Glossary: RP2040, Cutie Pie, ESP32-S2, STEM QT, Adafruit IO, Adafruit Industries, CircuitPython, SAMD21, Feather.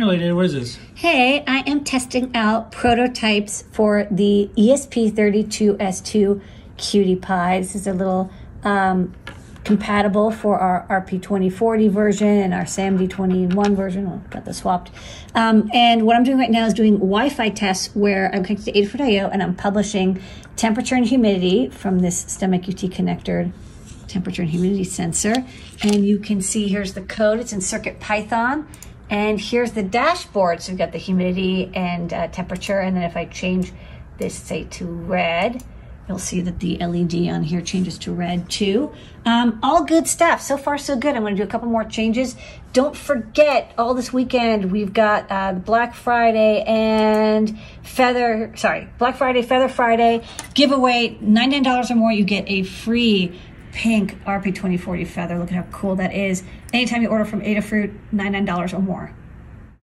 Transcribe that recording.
related. What is this? Hey, I am testing out prototypes for the ESP32-S2 Cutie Pie. This is a little compatible for our RP2040 version and our SAMD21 version. Oh, got those swapped. And what I'm doing right now is doing Wi-Fi tests where I'm connected to Adafruit IO and I'm publishing temperature and humidity from this STEM QT connector temperature and humidity sensor. And you can see here's the code. It's in CircuitPython. And here's the dashboard. So we've got the humidity and temperature. And then if I change this, say, to red, you'll see that the LED on here changes to red too. All good stuff. So far, so good. I'm going to do a couple more changes. Don't forget, all this weekend, we've got Black Friday and Feather, sorry, Black Friday, Feather Friday giveaway. $99 or more, you get a free pink RP2040 Feather. Look at how cool that is. Anytime you order from Adafruit, $99 or more.